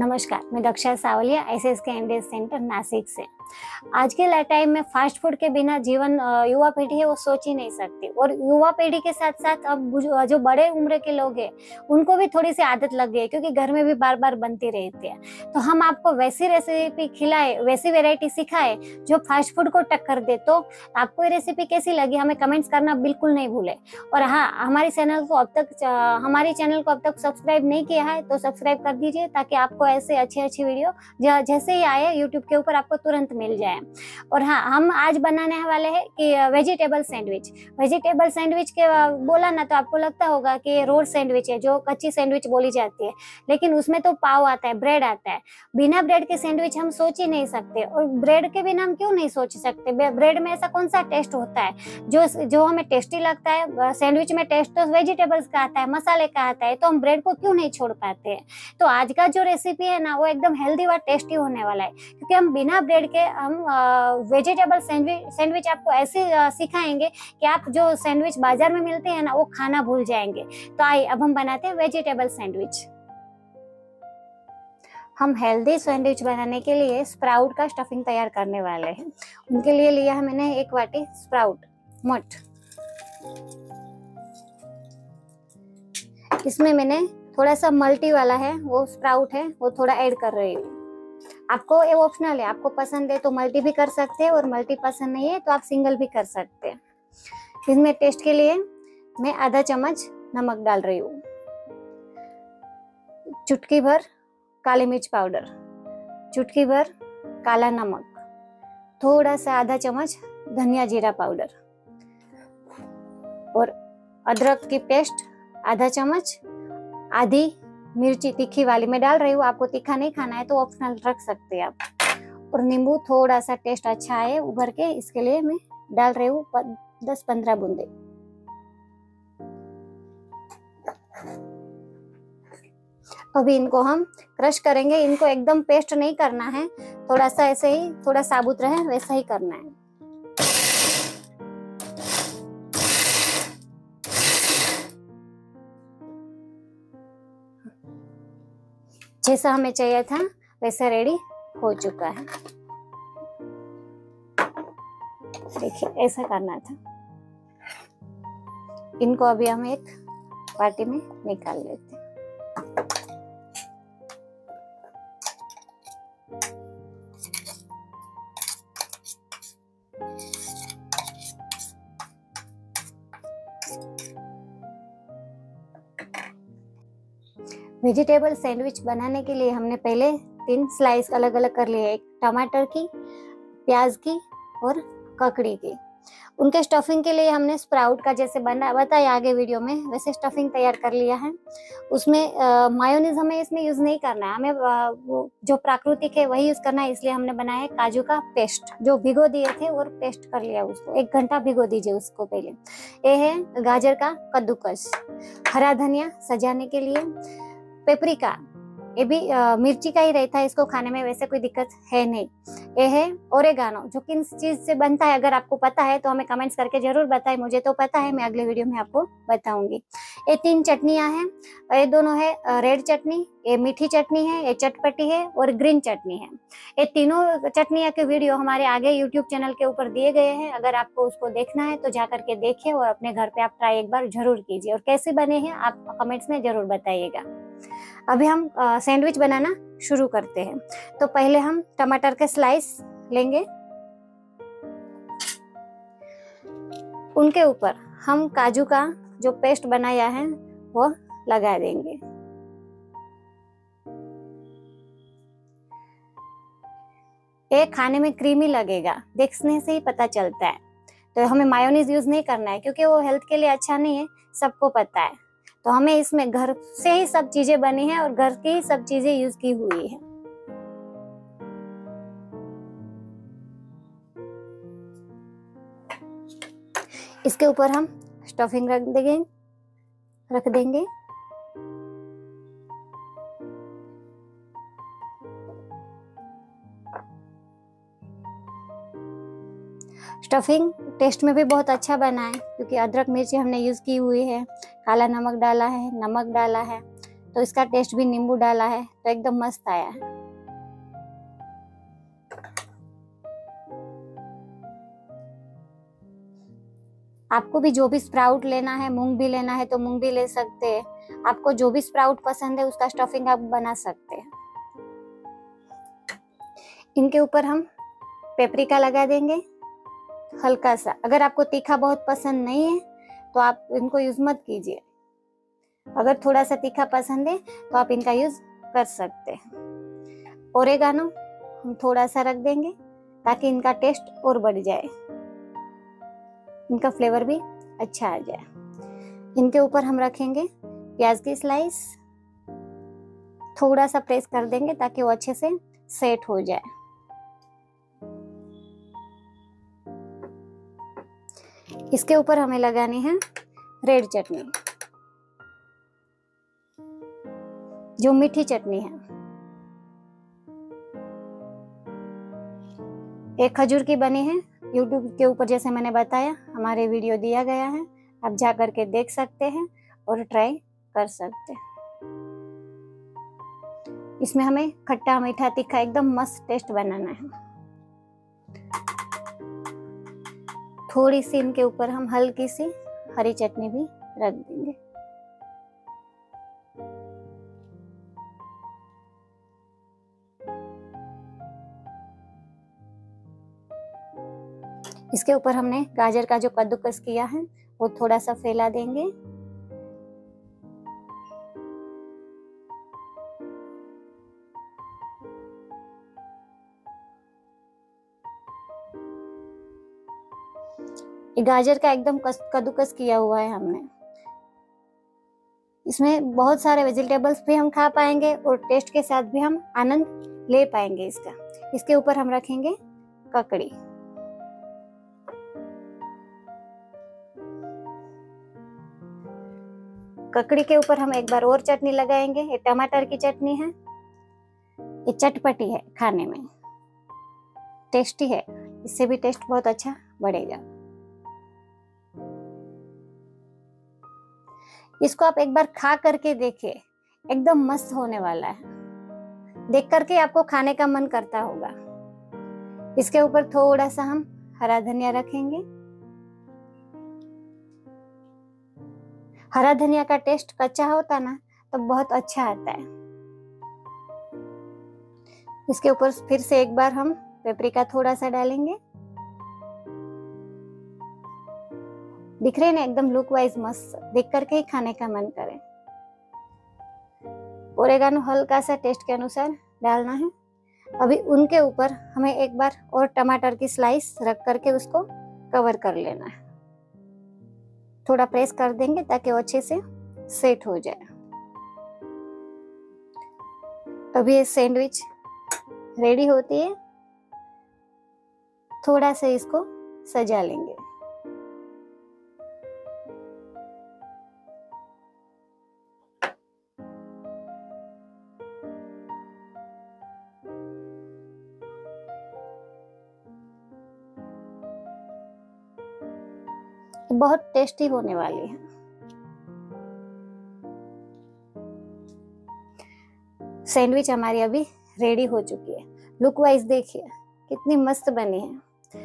नमस्कार, मैं Daksha Savaliya SSK MDS centre Nashik से। आज के टाइम में फास्ट फूड के बिना जीवन युवा पीढ़ी है वो सोच ही नहीं सकती। और युवा पीढ़ी के साथ साथ अब जो बड़े उम्र के लोग हैं उनको भी थोड़ी सी आदत लग गई है, क्योंकि घर में भी बार बार बनती रहती है। तो हम आपको वैसी रेसिपी खिलाए, वैसी वेराइटी सिखाए जो फास्ट फूड को टक्कर दे। तो आपको ये रेसिपी कैसी लगी हमें कमेंट्स करना बिल्कुल नहीं भूले। और हाँ, हमारे चैनल को अब तक सब्सक्राइब नहीं किया है तो सब्सक्राइब कर दीजिए, ताकि आपको ऐसे अच्छी वीडियो जैसे ही आए यूट्यूब के ऊपर आपको तुरंत मिल जाए। और हाँ, हम आज बनाने वाले हैं कि वेजिटेबल सैंडविच के बोला ना तो आपको लगता होगा कि रोड सैंडविच है जो कच्ची सैंडविच बोली जाती है, लेकिन उसमें तो पाव आता है, ब्रेड आता है। बिना ब्रेड के सैंडविच हम सोच ही नहीं सकते। और ब्रेड के बिना हम क्यों नहीं सोच सकते? ब्रेड में ऐसा कौन सा टेस्ट होता है जो हमें टेस्टी लगता है? सैंडविच में टेस्ट तो वेजिटेबल्स का आता है, मसाले का आता है, तो हम ब्रेड को क्यों नहीं छोड़ पाते हैं? तो आज का जो रेसिपी है ना वो एकदम हेल्दी और टेस्टी होने वाला है, क्योंकि हम बिना ब्रेड के हम वेजिटेबल सैंडविच आपको ऐसे सिखाएंगे कि आप जो सैंडविच बाजार में मिलते हैं ना वो खाना भूल जाएंगे। तो आइए अब हम बनाते हैं वेजिटेबल सैंडविच। हम हेल्दी सैंडविच बनाने के लिए स्प्राउट का स्टफिंग तैयार करने वाले हैं। उनके लिए लिया है मैंने 1 वाटी स्प्राउट मठ। इसमें मैंने थोड़ा सा मल्टी वाला है वो स्प्राउट है वो थोड़ा ऐड कर रही हूँ। आपको ये ऑप्शनल है, आपको पसंद है तो मल्टी भी कर सकते हैं और मल्टी पसंद नहीं है तो आप सिंगल भी कर सकते हैं। इसमें टेस्ट के लिए मैं आधा चम्मच नमक डाल रही हूँ, चुटकी भर काली मिर्च पाउडर, चुटकी भर काला नमक, थोड़ा सा आधा चम्मच धनिया जीरा पाउडर और अदरक की पेस्ट आधा चम्मच, आधी मिर्ची तीखी वाली मैं डाल रही हूँ। आपको तीखा नहीं खाना है तो ऑप्शनल रख सकते हैं आप। और नींबू थोड़ा सा टेस्ट अच्छा है उभर के, इसके लिए मैं डाल रही हूँ 10-15 बूंदे। अभी इनको हम क्रश करेंगे, इनको एकदम पेस्ट नहीं करना है, थोड़ा सा ऐसे ही, थोड़ा साबुत रहे वैसा ही करना है। जैसा हमें चाहिए था वैसा रेडी हो चुका है। देखिए ऐसा करना था। इनको अभी हम एक बाटी में निकाल लेते हैं। वेजिटेबल सैंडविच बनाने के लिए हमने पहले 3 स्लाइस अलग अलग कर लिए, एक टमाटर की, प्याज की और ककड़ी की। उनके स्टफिंग के लिए हमने स्प्राउट का जैसे बना बताया आगे वीडियो में वैसे स्टफिंग तैयार कर लिया है। उसमें मायोनीज हमें इसमें यूज़ नहीं करना है, हमें जो प्राकृतिक है वही यूज़ करना है, इसलिए हमने बनाया है काजू का पेस्ट जो भिगो दिए थे और पेस्ट कर लिया उसको। 1 घंटा भिगो दीजिए उसको पहले। ये है गाजर का कद्दूकस, हरा धनिया सजाने के लिए, पेपरिका, ये भी मिर्ची का ही रहता है, इसको खाने में वैसे कोई दिक्कत है नहीं। ये है ओरेगानो जो किन चीज़ से बनता है, अगर आपको पता है तो हमें कमेंट्स करके जरूर बताएं। मुझे तो पता है, मैं अगले वीडियो में आपको बताऊंगी। ये 3 चटनियाँ हैं, ये दोनों है रेड चटनी, ये मीठी चटनी है, ये चटपटी है और ग्रीन चटनी है। ये तीनों चटनियाँ के वीडियो हमारे आगे यूट्यूब चैनल के ऊपर दिए गए हैं, अगर आपको उसको देखना है तो जा करके देखिए और अपने घर पे आप ट्राई एक बार जरूर कीजिए और कैसे बने हैं आप कमेंट्स में जरूर बताइएगा। अभी हम सैंडविच बनाना शुरू करते हैं। तो पहले हम टमाटर के स्लाइस लेंगे, उनके ऊपर हम काजू का जो पेस्ट बनाया है वो लगा देंगे। ये खाने में क्रीमी लगेगा, देखने से ही पता चलता है। तो हमें मायोनीज यूज नहीं करना है क्योंकि वो हेल्थ के लिए अच्छा नहीं है, सबको पता है। तो हमें इसमें घर से ही सब चीजें बनी है और घर की ही सब चीजें यूज की हुई है। इसके ऊपर हम स्टफिंग रख देंगे। स्टफिंग टेस्ट में भी बहुत अच्छा बना है, क्योंकि अदरक मिर्ची हमने यूज़ की हुई है, काला नमक डाला है तो इसका टेस्ट भी नींबू डाला है तो एकदम मस्त आया है। आपको भी जो भी स्प्राउट लेना है, मूंग भी लेना है तो मूंग भी ले सकते हैं। आपको जो भी स्प्राउट पसंद है उसका स्टफिंग आप बना सकते हैं। इनके ऊपर हम पेपरिका लगा देंगे हल्का सा। अगर आपको तीखा बहुत पसंद नहीं है तो आप इनको यूज मत कीजिए। अगर थोड़ा सा तीखा पसंद है तो आप इनका यूज कर सकते हैं। ओरेगानो हम थोड़ा सा रख देंगे ताकि इनका टेस्ट और बढ़ जाए, इनका फ्लेवर भी अच्छा आ जाए। इनके ऊपर हम रखेंगे प्याज की स्लाइस, थोड़ा सा प्रेस कर देंगे ताकि वो अच्छे से सेट हो जाए। इसके ऊपर हमें लगानी है रेड चटनी, जो मीठी चटनी है। एक खजूर की बनी है, YouTube के ऊपर जैसे मैंने बताया हमारे वीडियो दिया गया है, आप जा करके देख सकते हैं और ट्राई कर सकते हैं। इसमें हमें खट्टा मीठा तीखा एकदम मस्त टेस्ट बनाना है। थोड़ी सी इनके ऊपर हम हल्की सी हरी चटनी भी रख देंगे। इसके ऊपर हमने गाजर का जो कद्दूकस किया है वो थोड़ा सा फैला देंगे। गाजर का एकदम कद्दूकस किया हुआ है हमने। इसमें बहुत सारे वेजिटेबल्स भी हम खा पाएंगे और टेस्ट के साथ भी हम आनंद ले पाएंगे इसका। इसके ऊपर हम रखेंगे ककड़ी। ककड़ी के ऊपर हम एक बार और चटनी लगाएंगे। ये टमाटर की चटनी है, ये चटपटी है, खाने में टेस्टी है, इससे भी टेस्ट बहुत अच्छा बढ़ेगा। इसको आप एक बार खा करके देखिए, एकदम मस्त होने वाला है, देख करके आपको खाने का मन करता होगा। इसके ऊपर थोड़ा सा हम हरा धनिया रखेंगे। हरा धनिया का टेस्ट कच्चा होता ना तो बहुत अच्छा आता है। इसके ऊपर फिर से एक बार हम पेपरिका थोड़ा सा डालेंगे। दिख रहे ना एकदम लुक वाइज मस्त, देख करके ही खाने का मन करे। ओरेगानो हल्का सा टेस्ट के अनुसार डालना है। अभी उनके ऊपर हमें एक बार और टमाटर की स्लाइस रख करके उसको कवर कर लेना है। थोड़ा प्रेस कर देंगे ताकि वो अच्छे से सेट हो जाए। अभी ये सैंडविच रेडी होती है। थोड़ा सा इसको सजा लेंगे। बहुत टेस्टी होने वाली है। सैंडविच हमारी अभी रेडी हो चुकी है। लुक वाइज देखिए कितनी मस्त बनी है,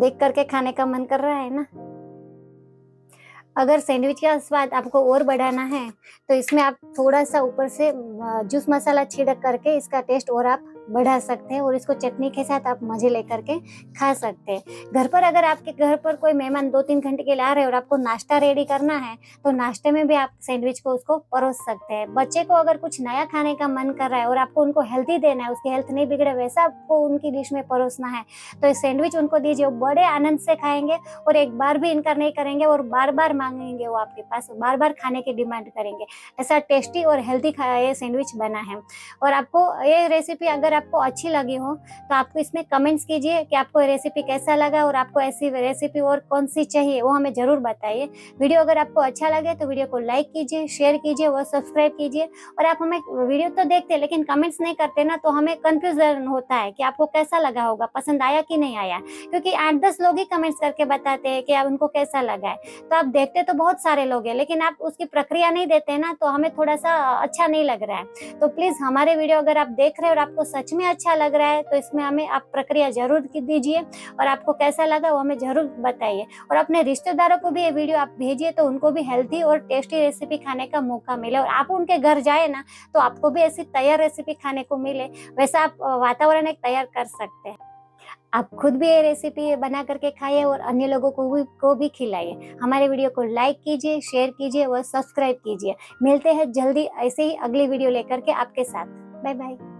देख करके खाने का मन कर रहा है ना। अगर सैंडविच का स्वाद आपको और बढ़ाना है तो इसमें आप थोड़ा सा ऊपर से जूस मसाला छिड़क करके इसका टेस्ट और आप बढ़ा सकते हैं और इसको चटनी के साथ आप मजे लेकर के खा सकते हैं। घर पर अगर आपके घर पर कोई मेहमान 2-3 घंटे के लिए आ रहे हैं और आपको नाश्ता रेडी करना है तो नाश्ते में भी आप सैंडविच को उसको परोस सकते हैं। बच्चे को अगर कुछ नया खाने का मन कर रहा है और आपको उनको हेल्दी देना है, उसकी हेल्थ नहीं बिगड़े वैसा आपको उनकी डिश में परोसना है तो सैंडविच उनको दीजिए, वो बड़े आनंद से खाएंगे और एक बार भी इनकार नहीं करेंगे और बार बार मांगेंगे, वो आपके पास बार बार खाने की डिमांड करेंगे। ऐसा टेस्टी और हेल्दी ये सैंडविच बना है। और आपको ये रेसिपी अगर आपको अच्छी लगी हो तो आपको इसमें कमेंट्स कीजिए कि आपको रेसिपी कैसा लगा और आपको ऐसी रेसिपी और कौन सी चाहिए वो हमें ज़रूर बताइए। वीडियो अगर आपको अच्छा लगे तो वीडियो को लाइक कीजिए, शेयर कीजिए और सब्सक्राइब कीजिए। और आप हमें वीडियो तो देखते हैं लेकिन कमेंट्स नहीं करते ना, तो हमें कन्फ्यूजन होता है कि आपको कैसा लगा होगा, पसंद आया कि नहीं आया, क्योंकि 8-10 लोग ही कमेंट्स करके बताते हैं कि आप उनको कैसा लगा है। तो आप देखते तो बहुत सारे लोग हैं लेकिन आप उसकी प्रक्रिया नहीं देते ना, तो हमें थोड़ा सा अच्छा नहीं लग रहा है। तो प्लीज़ हमारे वीडियो अगर आप देख रहे हो और आपको सच में अच्छा लग रहा है तो इसमें हमें आप प्रक्रिया जरूर दीजिए और आपको कैसा लगा वो हमें जरूर बताइए। और अपने रिश्तेदारों को भी ये वीडियो आप भेजिए तो उनको भी हेल्थी और टेस्टी रेसिपी खाने का मौका मिले, और आप उनके घर जाए ना तो आपको भी ऐसी तैयार रेसिपी खाने को मिले। वैसा आप वातावरण एक तैयार कर सकते हैं। आप खुद भी ये रेसिपी बना करके खाइए और अन्य लोगों को भी खिलाइए। हमारे वीडियो को लाइक कीजिए, शेयर कीजिए और सब्सक्राइब कीजिए। मिलते हैं जल्दी ऐसे ही अगली वीडियो लेकर के आपके साथ। Bye bye.